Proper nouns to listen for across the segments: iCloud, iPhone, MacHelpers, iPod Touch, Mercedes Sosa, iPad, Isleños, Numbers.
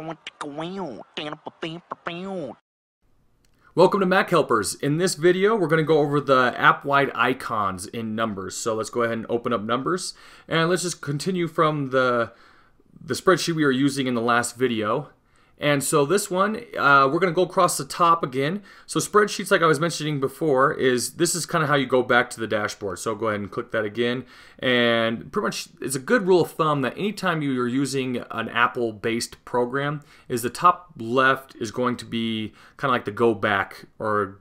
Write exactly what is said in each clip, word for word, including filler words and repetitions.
Welcome to MacHelpers. In this video, we're going to go over the app-wide icons in Numbers. So let's go ahead and open up Numbers, and let's just continue from the the spreadsheet we were using in the last video. And so this one, uh, we're going to go across the top again. So spreadsheets, like I was mentioning before, is this is kind of how you go back to the dashboard. So go ahead and click that again. And pretty much it's a good rule of thumb that anytime you're using an Apple-based program, is the top left is going to be kind of like the go back or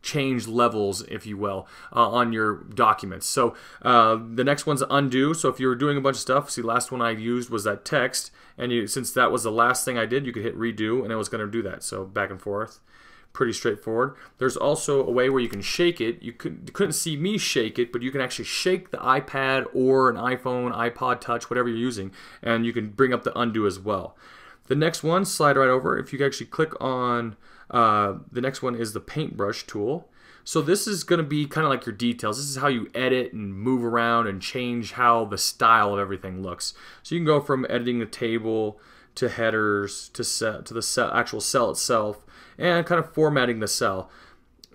change levels, if you will, uh, on your documents. So uh, the next one's undo. So if you were doing a bunch of stuff, see, last one I used was that text, and you, since that was the last thing I did, you could hit redo, and it was going to do that. So back and forth, pretty straightforward. There's also a way where you can shake it. You, could, you couldn't see me shake it, but you can actually shake the iPad or an iPhone, iPod Touch, whatever you're using, and you can bring up the undo as well. The next one, slide right over. If you actually click on Uh, the next one is the paintbrush tool. So this is going to be kind of like your details. This is how you edit and move around and change how the style of everything looks. So you can go from editing the table to headers to set, to the cell, actual cell itself, and kind of formatting the cell.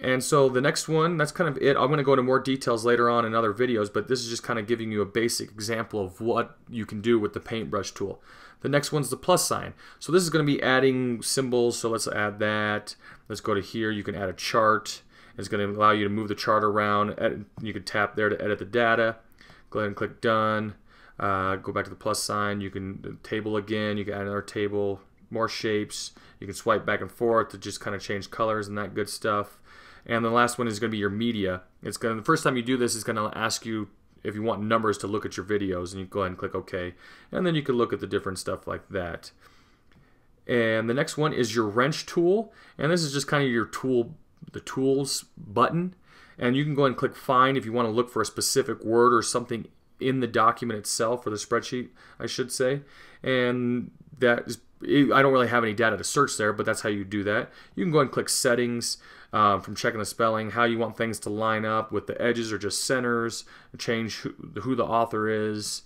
And so the next one, that's kind of it. I'm going to go into more details later on in other videos, but this is just kind of giving you a basic example of what you can do with the paintbrush tool. The next one's the plus sign. So this is going to be adding symbols, so let's add that. Let's go to here. You can add a chart. It's going to allow you to move the chart around. You can tap there to edit the data. Go ahead and click done. Uh, go back to the plus sign. You can table again. You can add another table, more shapes. You can swipe back and forth to just kind of change colors and that good stuff. And the last one is going to be your media. It's going to, the first time you do this, it's going to ask you if you want Numbers to look at your videos, and you go ahead and click OK, and then you can look at the different stuff like that. And the next one is your wrench tool, and this is just kind of your tool, the tools button, and you can go ahead and click find if you want to look for a specific word or something in the document itself, or the spreadsheet, I should say. And that is, I don't really have any data to search there, but that's how you do that. You can go ahead and click settings, uh, from checking the spelling, how you want things to line up with the edges or just centers, change who, who the author is,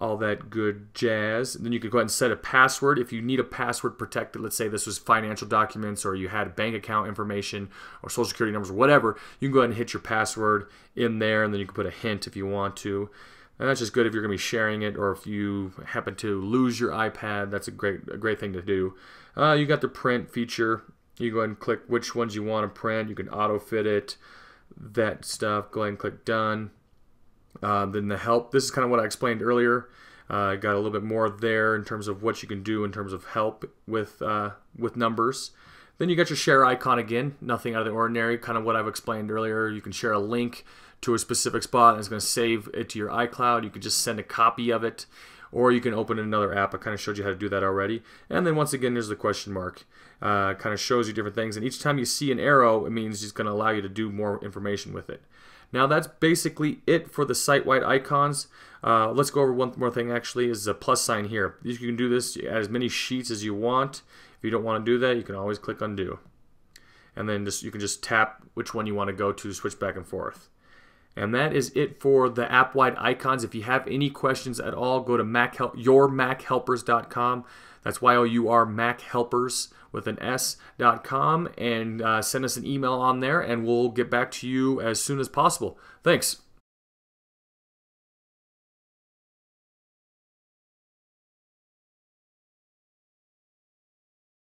all that good jazz. And then you can go ahead and set a password if you need a password protected. Let's say this was financial documents, or you had bank account information or social security numbers or whatever. You can go ahead and hit your password in there, and then you can put a hint if you want to. And that's just good if you're going to be sharing it, or if you happen to lose your iPad, that's a great a great thing to do. Uh, you got the print feature. You go ahead and click which ones you want to print. You can auto-fit it, that stuff. Go ahead and click done. Uh, then the help. This is kind of what I explained earlier. I uh, got a little bit more there in terms of what you can do in terms of help with, uh, with Numbers. Then you got your share icon again, nothing out of the ordinary, kind of what I've explained earlier. You can share a link to a specific spot, and it's going to save it to your iCloud. You could just send a copy of it, or you can open another app. I kind of showed you how to do that already. And then once again, there's the question mark. Uh, kind of shows you different things, and each time you see an arrow, it means it's going to allow you to do more information with it. Now that's basically it for the site-wide icons. Uh, let's go over one more thing actually, is the plus sign here. You can do this as many sheets as you want. If you don't want to do that, you can always click undo. And then just you can just tap which one you want to go to, switch back and forth. And that is it for the app-wide icons. If you have any questions at all, go to your mac helpers dot com. That's Y O U R, MacHelpers with an S dot com, and uh, send us an email on there, and we'll get back to you as soon as possible. Thanks.